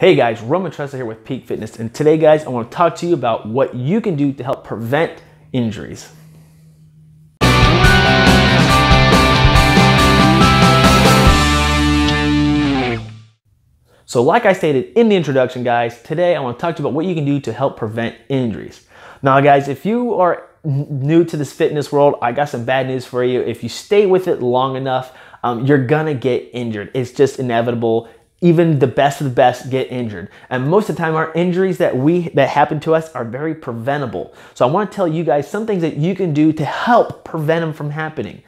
Hey guys, Roman Tressler here with Peak Fitness, and today guys, I want to talk to you about what you can do to help prevent injuries. So like I stated in the introduction guys, today I want to talk to you about what you can do to help prevent injuries. Now guys, if you are new to this fitness world, I got some bad news for you. If you stay with it long enough, you're gonna get injured. It's just inevitable. Even the best of the best get injured. And most of the time our injuries that happen to us are very preventable. So I wanna tell you guys some things that you can do to help prevent them from happening.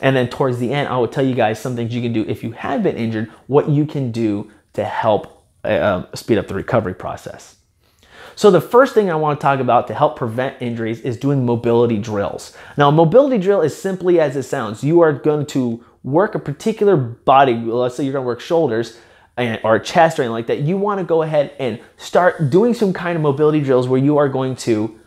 And then towards the end, I will tell you guys some things you can do if you have been injured, what you can do to help speed up the recovery process. So the first thing I want to talk about to help prevent injuries is doing mobility drills. Now, a mobility drill is simply as it sounds. You are going to work a particular body, let's say you're going to work shoulders or chest or anything like that. You want to go ahead and start doing some kind of mobility drills where you are going to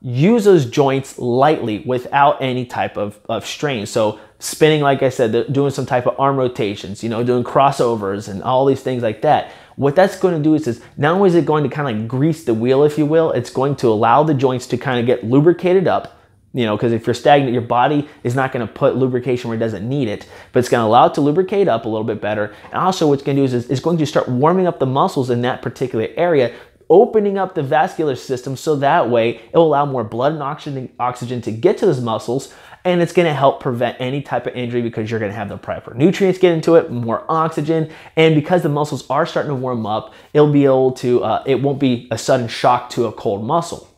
use those joints lightly without any type of strain. So spinning, like I said, doing some type of arm rotations, you know, doing crossovers and all these things like that. What that's going to do is not only is it going to kind of like grease the wheel, if you will, it's going to allow the joints to kind of get lubricated up, you know, because if you're stagnant, your body is not going to put lubrication where it doesn't need it, but it's going to allow it to lubricate up a little bit better. And also what it's going to do is it's going to start warming up the muscles in that particular area, opening up the vascular system, so that way it will allow more blood and oxygen to get to those muscles, and it's going to help prevent any type of injury because you're going to have the proper nutrients get into it, more oxygen, and because the muscles are starting to warm up, it'll be able to, it won't be a sudden shock to a cold muscle.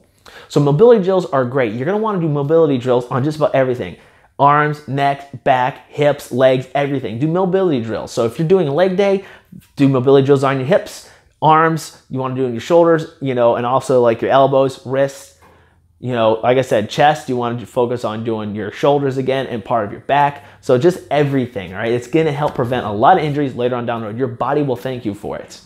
So mobility drills are great. You're going to want to do mobility drills on just about everything. Arms, neck, back, hips, legs, everything. Do mobility drills. So if you're doing leg day, do mobility drills on your hips, arms, you want to do in your shoulders, you know, and also like your elbows, wrists, you know, like I said, chest, you want to focus on doing your shoulders again and part of your back. So just everything, all right? It's going to help prevent a lot of injuries later on down the road. Your body will thank you for it.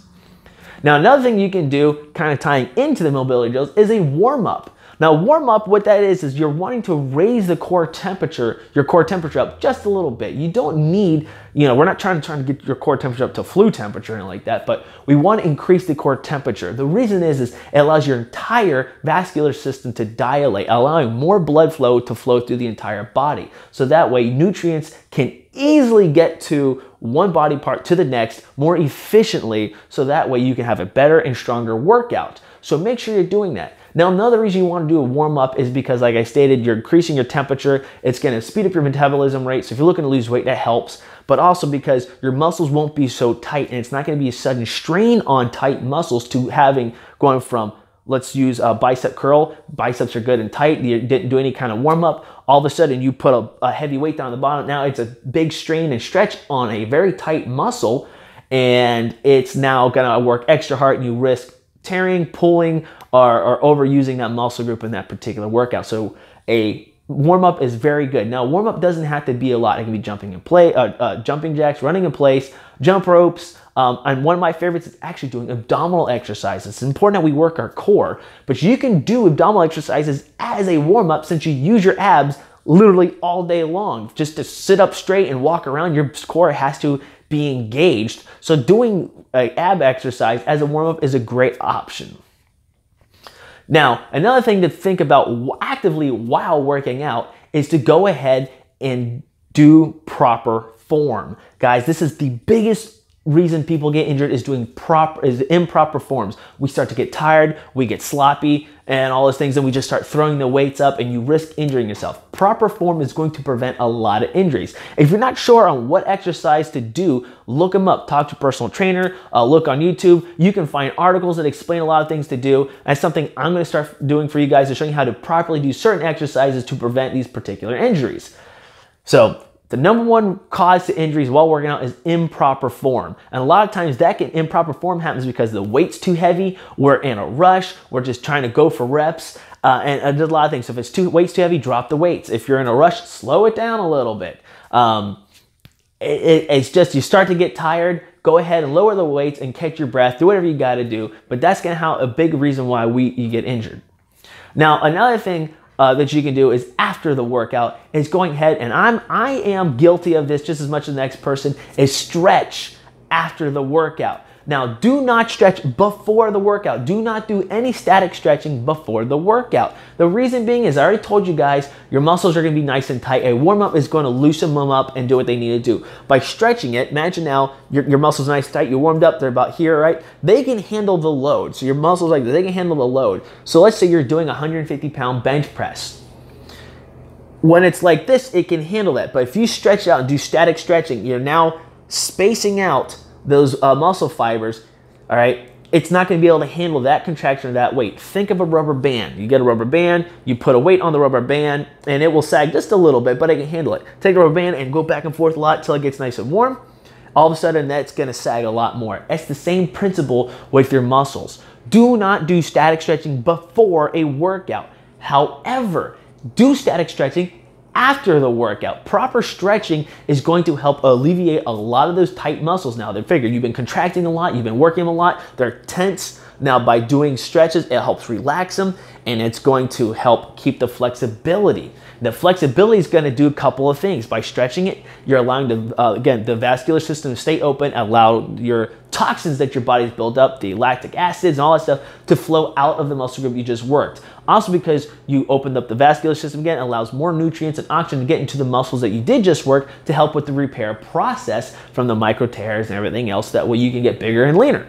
Now, another thing you can do, kind of tying into the mobility drills, is a warm-up. Now, warm-up, what that is you're wanting to raise the core temperature, your core temperature up just a little bit. You don't need, you know, we're not trying to get your core temperature up to flu temperature or anything like that, but we want to increase the core temperature. The reason is it allows your entire vascular system to dilate, allowing more blood flow to flow through the entire body. So that way, nutrients can easily get to one body part to the next more efficiently, so that way you can have a better and stronger workout. So make sure you're doing that. Now, another reason you want to do a warm-up is because, like I stated, you're increasing your temperature. It's going to speed up your metabolism rate. So if you're looking to lose weight, that helps. But also because your muscles won't be so tight, and it's not going to be a sudden strain on tight muscles to having going from, let's use a bicep curl. Biceps are good and tight. You didn't do any kind of warm-up. All of a sudden, you put a heavy weight down the bottom. Now it's a big strain and stretch on a very tight muscle, and it's now going to work extra hard, and you risk tearing, pulling, or overusing that muscle group in that particular workout. So a warm-up is very good. Now, warm-up doesn't have to be a lot. It can be jumping jacks, running in place, jump ropes, and one of my favorites is actually doing abdominal exercises. It's important that we work our core, but you can do abdominal exercises as a warm-up, since you use your abs literally all day long. Just to sit up straight and walk around, your core has to be engaged. So doing an ab exercise as a warm-up is a great option. Now, another thing to think about actively while working out is to go ahead and do proper form. Guys, this is the biggest reason people get injured, is doing improper forms. We start to get tired, we get sloppy, and all those things, and we just start throwing the weights up, and you risk injuring yourself. Proper form is going to prevent a lot of injuries. If you're not sure on what exercise to do, look them up. Talk to a personal trainer, look on YouTube. You can find articles that explain a lot of things to do. That's something I'm gonna start doing for you guys, to show you how to properly do certain exercises to prevent these particular injuries. So, the number one cause to injuries while working out is improper form. And a lot of times that improper form happens because the weight's too heavy, we're in a rush, we're just trying to go for reps, and there's a lot of things. So if it's weight's too heavy, drop the weights. If you're in a rush, slow it down a little bit. It's just, you start to get tired, go ahead and lower the weights and catch your breath, do whatever you gotta do, but that's gonna have a big reason why you get injured. Now, another thing that you can do is after the workout is going ahead, and I am guilty of this just as much as the next person, is stretch after the workout. Now, do not stretch before the workout. Do not do any static stretching before the workout. The reason being is I already told you guys, your muscles are gonna be nice and tight. A warm-up is gonna loosen them up and do what they need to do. By stretching it, imagine now your muscles are nice and tight, you warmed up, they're about here, right? They can handle the load. So your muscles, like, they can handle the load. So let's say you're doing a 150-pound bench press. When it's like this, it can handle that. But if you stretch out and do static stretching, you're now spacing out those muscle fibers, all right? It's not gonna be able to handle that contraction or that weight. Think of a rubber band. You get a rubber band, you put a weight on the rubber band, and it will sag just a little bit, but it can handle it. Take a rubber band and go back and forth a lot till it gets nice and warm. All of a sudden, that's gonna sag a lot more. That's the same principle with your muscles. Do not do static stretching before a workout. However, do static stretching after the workout. Proper stretching is going to help alleviate a lot of those tight muscles. Now, they figure you've been contracting a lot, you've been working a lot, they're tense. Now, by doing stretches, it helps relax them, and it's going to help keep the flexibility. The flexibility is going to do a couple of things. By stretching it, you're allowing the vascular system to stay open, allow your toxins that your body's built up, the lactic acids and all that stuff, to flow out of the muscle group you just worked. Also, because you opened up the vascular system again, it allows more nutrients and oxygen to get into the muscles that you did just work to help with the repair process from the micro tears and everything else. That way you can get bigger and leaner.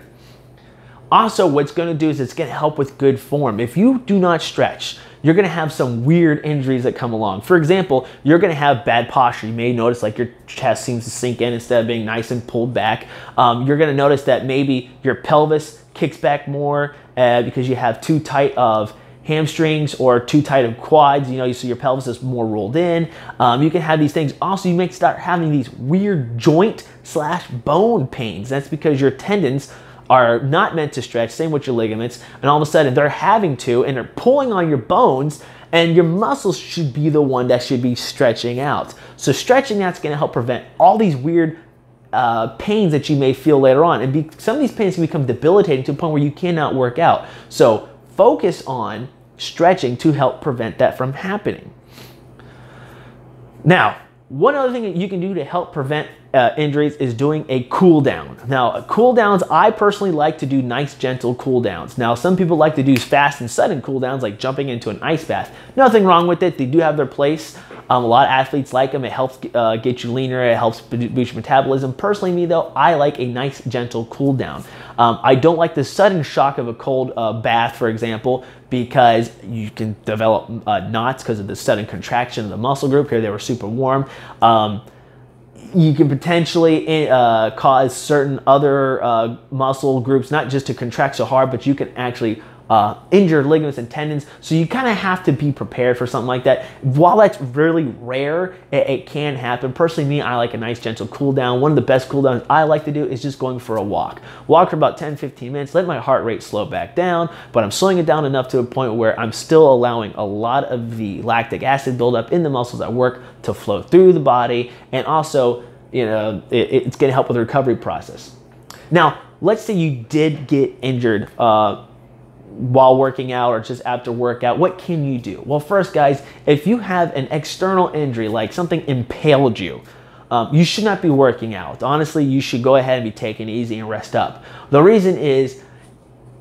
Also, what's gonna do is it's gonna help with good form. If you do not stretch, you're gonna have some weird injuries that come along. For example, you're gonna have bad posture. You may notice like your chest seems to sink in instead of being nice and pulled back. You're gonna notice that maybe your pelvis kicks back more because you have too tight of hamstrings or too tight of quads. You know, so your pelvis is more rolled in. You can have these things. Also, you may start having these weird joint / bone pains. That's because your tendons are not meant to stretch, same with your ligaments, and all of a sudden they're having to, and they're pulling on your bones, and your muscles should be the one that should be stretching out. So stretching out's gonna help prevent all these weird pains that you may feel later on, and some of these pains can become debilitating to a point where you cannot work out. So focus on stretching to help prevent that from happening. Now, one other thing that you can do to help prevent injuries is doing a cool down. Now, cool downs, I personally like to do nice, gentle cool downs. Now, some people like to do fast and sudden cool downs, like jumping into an ice bath. Nothing wrong with it. They do have their place. A lot of athletes like them. It helps get you leaner. It helps boost your metabolism. Personally, me though, I like a nice, gentle cool down. I don't like the sudden shock of a cold bath, for example, because you can develop knots because of the sudden contraction of the muscle group. Here, they were super warm. You can potentially cause certain other muscle groups not just to contract so hard, but you can actually injure ligaments and tendons. So you kind of have to be prepared for something like that. While that's really rare, it can happen. Personally, me, I like a nice gentle cool down. One of the best cool downs I like to do is just going for a walk. Walk for about 10-15 minutes, let my heart rate slow back down, but I'm slowing it down enough to a point where I'm still allowing a lot of the lactic acid buildup in the muscles that work to flow through the body, and also, you know, it's gonna help with the recovery process. Now, let's say you did get injured while working out or just after workout. What can you do? Well, first, guys, if you have an external injury, like something impaled you, you should not be working out. Honestly, you should go ahead and be taking it easy and rest up. The reason is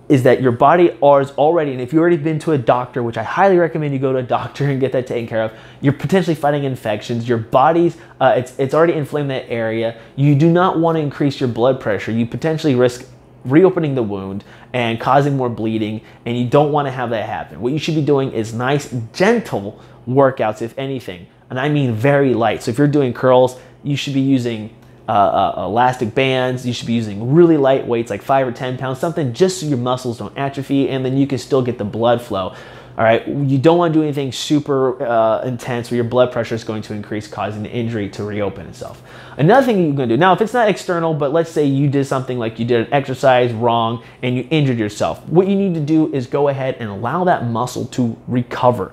that your body is already, and if you've already been to a doctor, which I highly recommend you go to a doctor and get that taken care of, you're potentially fighting infections. Your body's, it's already inflamed that area. You do not want to increase your blood pressure. You potentially risk reopening the wound and causing more bleeding, and you don't want to have that happen. What you should be doing is nice, gentle workouts, if anything, and I mean very light. So if you're doing curls, you should be using elastic bands. You should be using really light weights, like 5 or 10 pounds, something just so your muscles don't atrophy, and then you can still get the blood flow. All right, you don't want to do anything super intense where your blood pressure is going to increase, causing the injury to reopen itself. Another thing you're going to do, now if it's not external, but let's say you did something like you did an exercise wrong and you injured yourself. What you need to do is go ahead and allow that muscle to recover.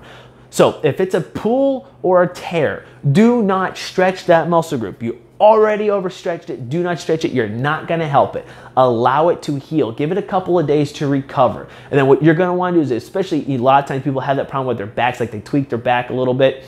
So if it's a pull or a tear, do not stretch that muscle group. You already overstretched it. Do not stretch it. You're not going to help it. Allow it to heal. Give it a couple of days to recover. And then what you're going to want to do is, especially a lot of times people have that problem with their backs, like they tweak their back a little bit.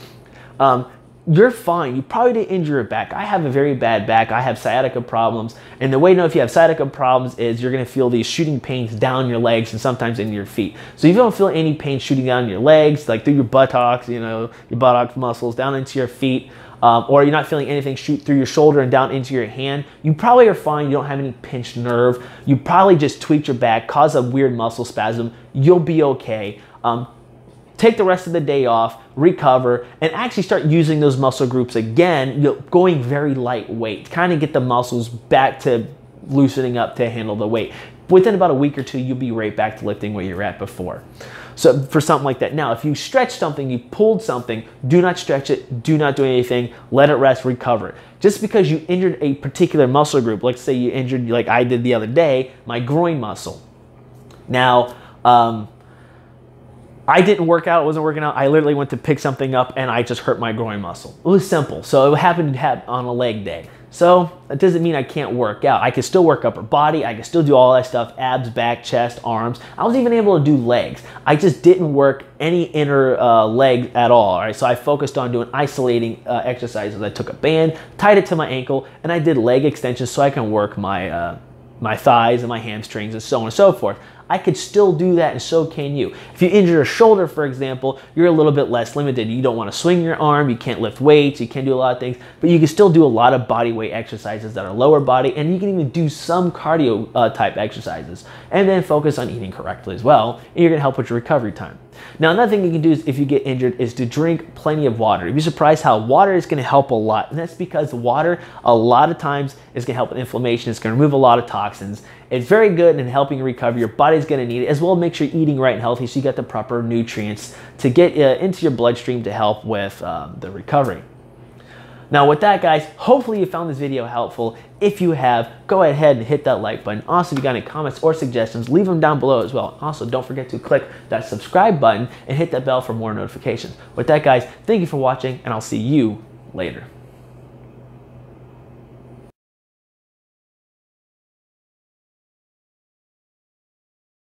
you're fine. You probably didn't injure your back. I have a very bad back. I have sciatica problems. And the way to know if you have sciatica problems is you're going to feel these shooting pains down your legs and sometimes in your feet. So if you don't feel any pain shooting down your legs, like through your buttocks, you know, your buttock muscles down into your feet, or you're not feeling anything shoot through your shoulder and down into your hand, you probably are fine. You don't have any pinched nerve. You probably just tweaked your back, caused a weird muscle spasm. You'll be okay. Take the rest of the day off, recover, and actually start using those muscle groups again, going very lightweight, kind of get the muscles back to loosening up to handle the weight. Within about a week or two, you'll be right back to lifting where you were at before. So for something like that. Now, if you stretch something, you pulled something, do not stretch it, do not do anything, let it rest, recover. Just because you injured a particular muscle group, let's say you injured, like I did the other day, my groin muscle. Now, I didn't work out, I wasn't working out. I literally went to pick something up and I just hurt my groin muscle. It was simple. So it happened to happen on a leg day. So that doesn't mean I can't work out. I can still work upper body. I can still do all that stuff, abs, back, chest, arms. I was even able to do legs. I just didn't work any inner leg at all, right? So I focused on doing isolating exercises. I took a band, tied it to my ankle, and I did leg extensions so I can work my, my thighs and my hamstrings and so on and so forth. I could still do that, and so can you. If you injure your shoulder, for example, you're a little bit less limited. You don't want to swing your arm, you can't lift weights, you can't do a lot of things, but you can still do a lot of body weight exercises that are lower body, and you can even do some cardio type exercises. And then focus on eating correctly as well, and you're gonna help with your recovery time. Now, another thing you can do is if you get injured is to drink plenty of water. You'd be surprised how water is gonna help a lot, and that's because water, a lot of times, is gonna help with inflammation, it's gonna remove a lot of toxins. It's very good in helping you recover. Your body's gonna need it, as well as make sure you're eating right and healthy so you got the proper nutrients to get into your bloodstream to help with the recovery. Now with that, guys, hopefully you found this video helpful. If you have, go ahead and hit that like button. Also, if you got any comments or suggestions, leave them down below as well. Also, don't forget to click that subscribe button and hit that bell for more notifications. With that, guys, thank you for watching, and I'll see you later.